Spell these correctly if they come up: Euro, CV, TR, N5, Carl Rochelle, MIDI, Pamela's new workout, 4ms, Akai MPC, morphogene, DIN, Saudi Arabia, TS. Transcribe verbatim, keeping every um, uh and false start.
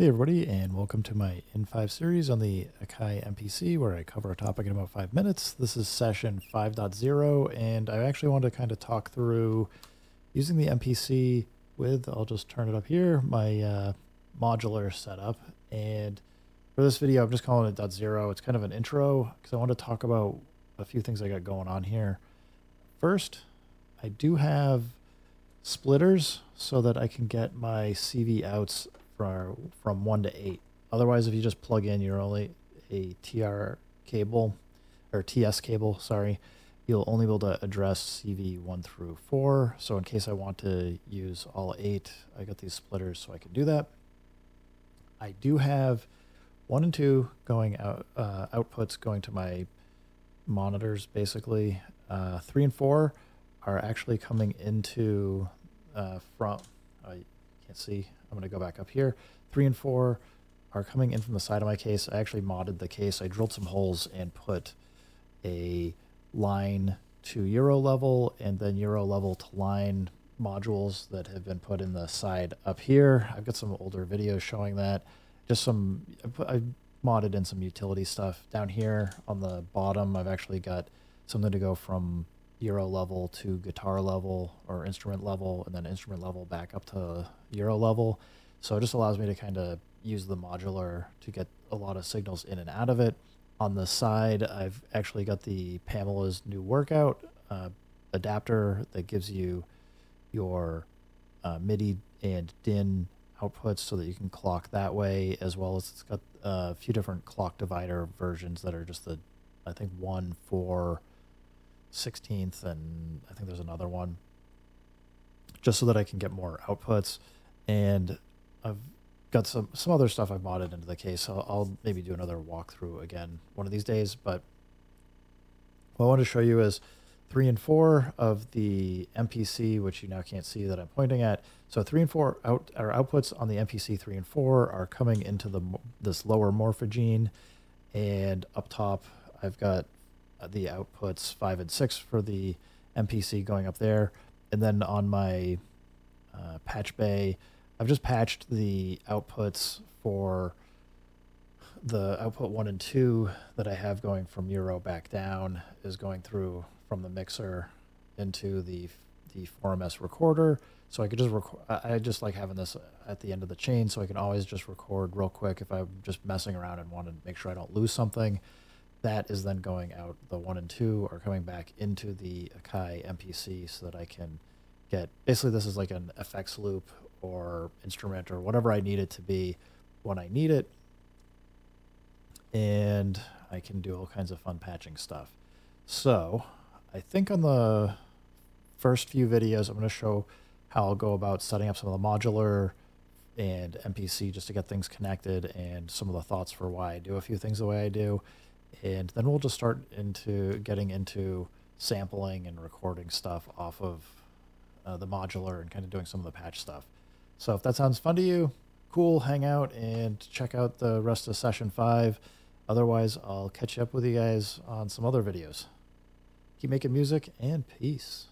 Hey everybody, and welcome to my N five series on the Akai M P C, where I cover a topic in about five minutes. This is session five point oh, and I actually wanted to kind of talk through using the M P C with, I'll just turn it up here, my uh, modular setup. And for this video, I'm just calling it .zero. It's kind of an intro, because I want to talk about a few things I got going on here. First, I do have splitters so that I can get my C V outs from one to eight. Otherwise, if you just plug in your only a T R cable or T S cable, sorry, you'll only be able to address C V one through four. So in case I want to use all eight, I got these splitters so I can do that. I do have one and two going out, uh, outputs going to my monitors basically. Uh, three and four are actually coming into uh, from, uh, you can't see, I'm going to go back up here. Three and four are coming in from the side of my case. I actually modded the case. I drilled some holes and put a line to Euro level and then Euro level to line modules that have been put in the side up here. I've got some older videos showing that. Just some, I modded in some utility stuff. Down here on the bottom, I've actually got something to go from Euro level to guitar level or instrument level, and then instrument level back up to Euro level. So it just allows me to kind of use the modular to get a lot of signals in and out of it. On the side, I've actually got the Pamela's new workout uh, adapter that gives you your uh, MIDI and D I N outputs so that you can clock that way, as well as it's got a few different clock divider versions that are just the, I think, one, four, sixteenth, and I think there's another one, just so that I can get more outputs. And I've got some some other stuff I've modded into the case, so I'll maybe do another walkthrough again one of these days. But what I want to show you is three and four of the M P C, which you now can't see that I'm pointing at. So three and four out our outputs on the M P C three and four are coming into the this lower morphogene, and up top I've got the outputs five and six for the M P C going up there. And then on my uh, patch bay, I've just patched the outputs for the output one and two that I have going from Euro back down, is going through from the mixer into the the four M S recorder. So I could just record, I just like having this at the end of the chain so I can always just record real quick if I'm just messing around and want to make sure I don't lose something. That is then going out. The one and two are coming back into the Akai M P C so that I can get, basically this is like an F X loop or instrument or whatever I need it to be when I need it. And I can do all kinds of fun patching stuff. So I think on the first few videos, I'm going to show how I'll go about setting up some of the modular and M P C just to get things connected, and some of the thoughts for why I do a few things the way I do. And then we'll just start into getting into sampling and recording stuff off of uh, the modular and kind of doing some of the patch stuff. So if that sounds fun to you, cool, hang out and check out the rest of session five. Otherwise, I'll catch up with you guys on some other videos. Keep making music, and peace.